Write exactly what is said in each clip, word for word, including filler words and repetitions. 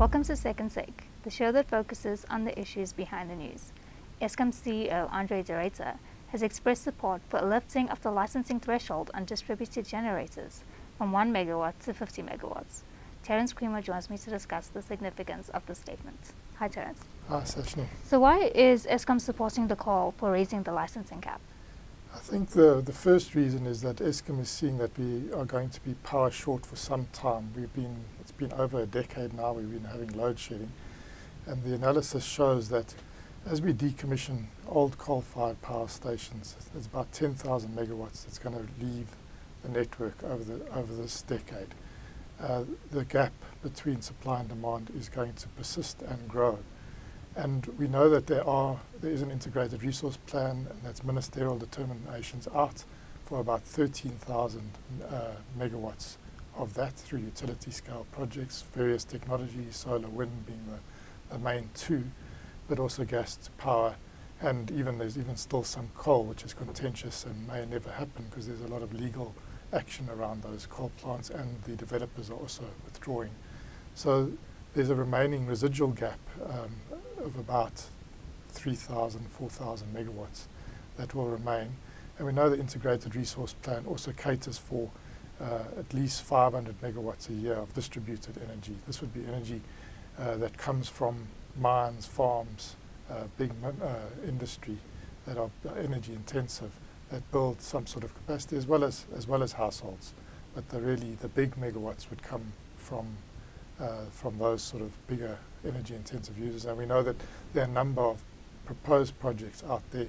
Welcome to Second Take, the show that focuses on the issues behind the news. Eskom C E O Andre de Ruyter has expressed support for a lifting of the licensing threshold on distributed generators from one megawatt to fifty megawatts. Terence Creamer joins me to discuss the significance of the statement. Hi, Terence. Hi, Sachin. So why is Eskom supporting the call for raising the licensing cap? I think the, the first reason is that Eskom is seeing that we are going to be power short for some time. We've been, it's been over a decade now, we've been having load shedding. And the analysis shows that as we decommission old coal-fired power stations, it's about ten thousand megawatts that's going to leave the network over, the, over this decade. Uh, the gap between supply and demand is going to persist and grow. And we know that there are there is an integrated resource plan, and that's ministerial determinations out for about thirteen thousand uh, megawatts of that through utility scale projects, various technologies, solar, wind being the, the main two, but also gas to power, and even there's even still some coal, which is contentious and may never happen because there's a lot of legal action around those coal plants, and the developers are also withdrawing. So there's a remaining residual gap um, of about three thousand, four thousand megawatts that will remain. And we know the integrated resource plan also caters for uh, at least five hundred megawatts a year of distributed energy. This would be energy uh, that comes from mines, farms, uh, big uh, industry that are energy intensive, that build some sort of capacity as well as, as, well as households. But the really the big megawatts would come from Uh, from those sort of bigger energy intensive users, and we know that there are a number of proposed projects out there.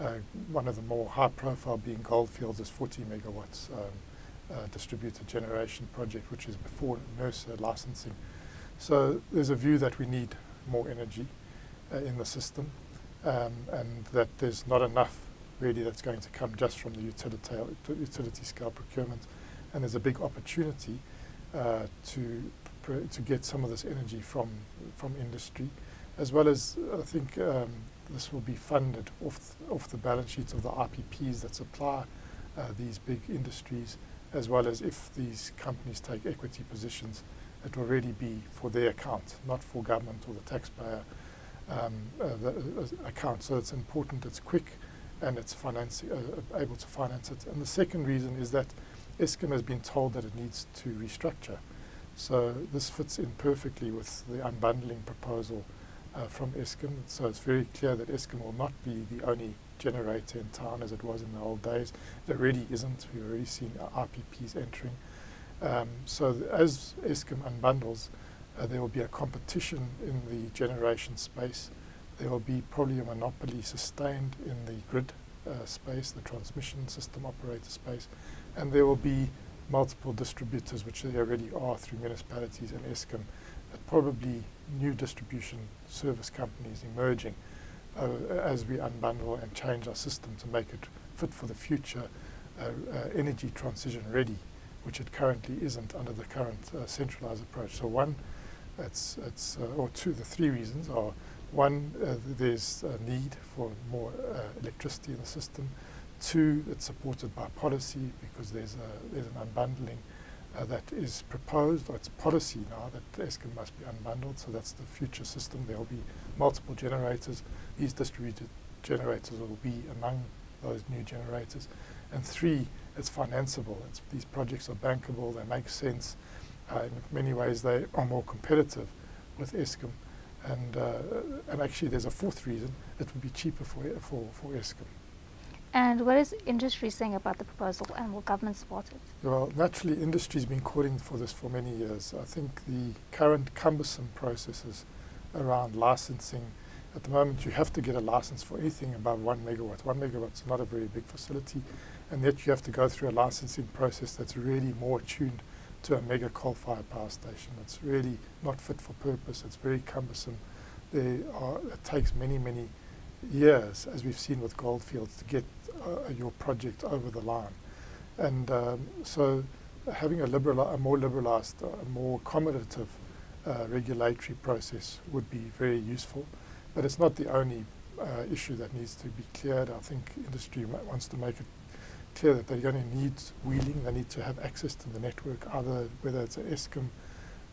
Uh, one of the more high profile being Goldfields is forty megawatts um, uh, distributed generation project, which is before NERSA licensing. So there's a view that we need more energy uh, in the system, um, and that there's not enough really that's going to come just from the utility, utility scale procurement, and there's a big opportunity uh, to to get some of this energy from from industry, as well as I think um, this will be funded off th off the balance sheets of the I P Ps that supply uh, these big industries, as well as if these companies take equity positions, it will really be for their account, not for government or the taxpayer um, uh, the, uh, account. So it's important, it's quick, and it's financing uh, able to finance it. And the second reason is that Eskom has been told that it needs to restructure. So this fits in perfectly with the unbundling proposal uh, from Eskom. So it's very clear that Eskom will not be the only generator in town as it was in the old days. It already isn't. We've already seen I P Ps entering. Um, so as Eskom unbundles, uh, there will be a competition in the generation space. There will be probably a monopoly sustained in the grid uh, space, the transmission system operator space, and there will be multiple distributors, which they already are through municipalities and Eskom, but probably new distribution service companies emerging uh, as we unbundle and change our system to make it fit for the future, uh, uh, energy transition ready, which it currently isn't under the current uh, centralized approach. So one, it's, it's, uh, or two, the three reasons are, one, uh, there's a need for more uh, electricity in the system. Two, it's supported by policy because there's, a, there's an unbundling uh, that is proposed, or it's policy now that Eskom must be unbundled, so that's the future system. There will be multiple generators. These distributed generators will be among those new generators. And three, it's financeable. It's, these projects are bankable, they make sense. Uh, in many ways they are more competitive with Eskom. And, uh, and actually there's a fourth reason, it would be cheaper for, for, for Eskom. And what is industry saying about the proposal, and will government support it? Well, naturally, industry has been calling for this for many years. I think the current cumbersome processes around licensing, at the moment you have to get a license for anything above one megawatt. One megawatt is not a very big facility, and yet you have to go through a licensing process that's really more attuned to a mega coal-fired power station. It's really not fit for purpose. It's very cumbersome. There are, it takes many, many years, as we've seen with Goldfields, to get uh, your project over the line. And um, so having a, liberali a more liberalized, a uh, more accommodative uh, regulatory process would be very useful. But it's not the only uh, issue that needs to be cleared. I think industry wants to make it clear that they're going to need wheeling, they need to have access to the network, other, whether it's an Eskom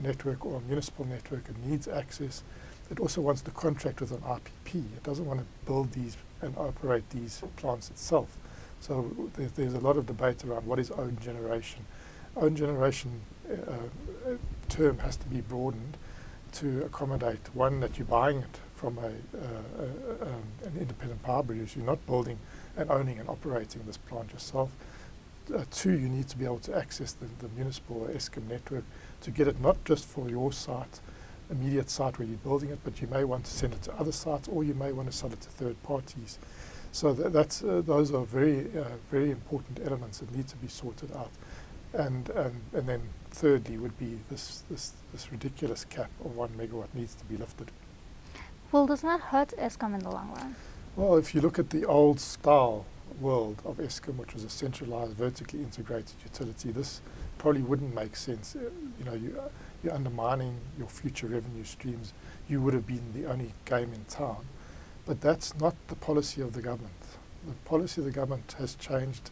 network or a municipal network and needs access, it also wants to contract with an I P P. It doesn't want to build these and operate these plants itself. So th there's a lot of debate around what is own generation. Own generation uh, term has to be broadened to accommodate, one, that you're buying it from a, uh, a, a, an independent power producer. You're not building and owning and operating this plant yourself. Uh, two, you need to be able to access the, the municipal or Eskom network to get it, not just for your site, immediate site where you're building it, but you may want to send it to other sites, or you may want to sell it to third parties. So th that's, uh, those are very, uh, very important elements that need to be sorted out. And, and, and then thirdly would be this, this, this ridiculous cap of one megawatt needs to be lifted. Well, does that hurt Eskom in the long run? Well, if you look at the old style world of Eskom, which was a centralized, vertically integrated utility, this probably wouldn't make sense. Uh, you know, you, uh, you're undermining your future revenue streams. You would have been the only game in town. But that's not the policy of the government. The policy of the government has changed.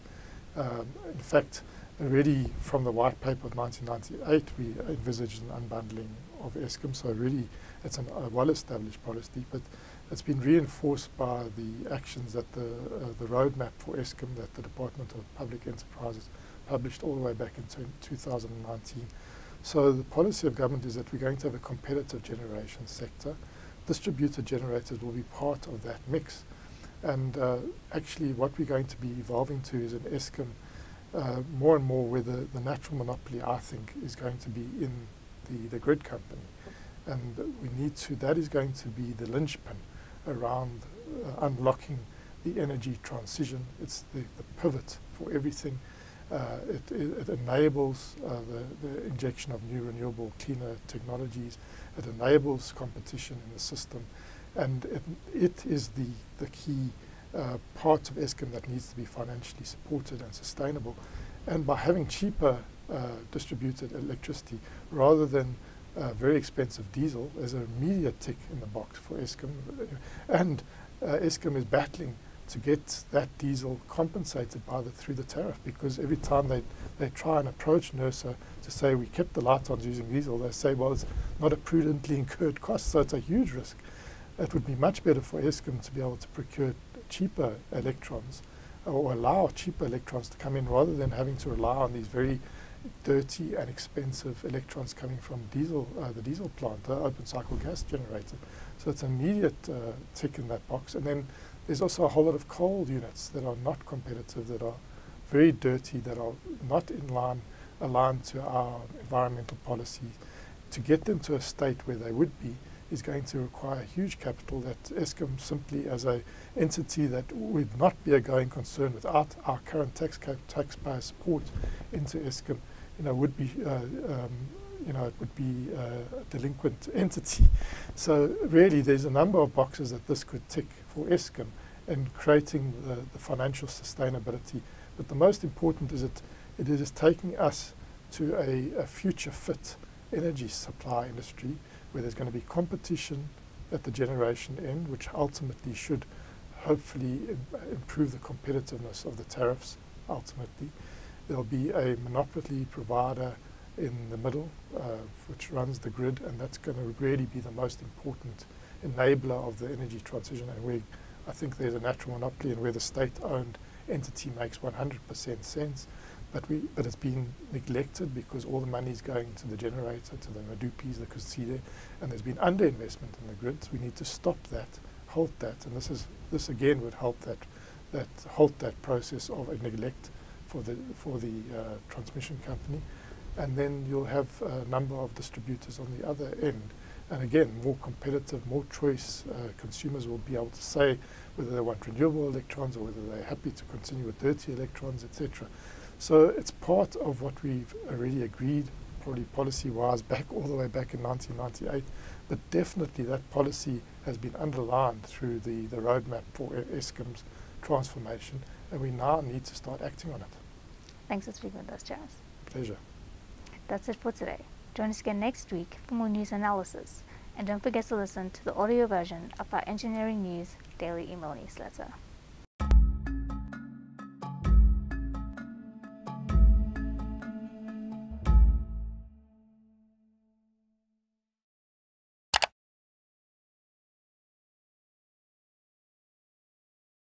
Um, in fact, already from the White Paper of nineteen ninety-eight, we envisaged an unbundling of Eskom. So really, it's an, a well-established policy, but it's been reinforced by the actions that the, uh, the roadmap for Eskom that the Department of Public Enterprises published all the way back in two thousand nineteen. So the policy of government is that we're going to have a competitive generation sector. Distributed generators will be part of that mix. And uh, actually what we're going to be evolving to is an Eskom uh, more and more where the, the natural monopoly, I think, is going to be in the, the grid company. And we need to, that is going to be the linchpin around uh, unlocking the energy transition. It's the, the pivot for everything. Uh, it, it enables uh, the, the injection of new renewable, cleaner technologies. It enables competition in the system. And it, it is the, the key uh, part of Eskom that needs to be financially supported and sustainable. And by having cheaper uh, distributed electricity rather than uh, very expensive diesel is an immediate tick in the box for Eskom. And uh, Eskom is battling to get that diesel compensated by the, through the tariff, because every time they, they try and approach NERSA to say we kept the lights on using diesel, they say, well, it's not a prudently incurred cost, so it's a huge risk. It would be much better for Eskom to be able to procure cheaper electrons or allow cheaper electrons to come in rather than having to rely on these very dirty and expensive electrons coming from diesel, uh, the diesel plant, the open cycle gas generator. So it's an immediate uh, tick in that box. And then there's also a whole lot of coal units that are not competitive, that are very dirty, that are not in line, aligned to our environmental policy. To get them to a state where they would be is going to require huge capital that Eskom simply as an entity that would not be a going concern without our current tax taxpayer support into Eskom, you know, would be, uh, um, you know, it would be uh, a delinquent entity. So really there's a number of boxes that this could tick for Eskom in creating the, the financial sustainability. But the most important is that it is taking us to a, a future fit energy supply industry where there's going to be competition at the generation end, which ultimately should hopefully im- improve the competitiveness of the tariffs. Ultimately, there'll be a monopoly provider in the middle, uh, which runs the grid, and that's going to really be the most important enabler of the energy transition, and where I think there's a natural monopoly and where the state-owned entity makes one hundred percent sense. But, we, but it's been neglected because all the money is going to the generator, to the Madupis, the Kuside, and there's been underinvestment in the grid. So we need to stop that, halt that, and this is this again would help that, that halt that process of a neglect for the for the uh, transmission company, and then you'll have a number of distributors on the other end, and again more competitive, more choice. Uh, consumers will be able to say whether they want renewable electrons or whether they're happy to continue with dirty electrons, et cetera. So it's part of what we've already agreed, probably policy-wise, back all the way back in nineteen ninety-eight. But definitely that policy has been underlined through the, the roadmap for Eskom's transformation, and we now need to start acting on it. Thanks for speaking with us, Charles. Pleasure. That's it for today. Join us again next week for more news analysis. And don't forget to listen to the audio version of our Engineering News daily email newsletter.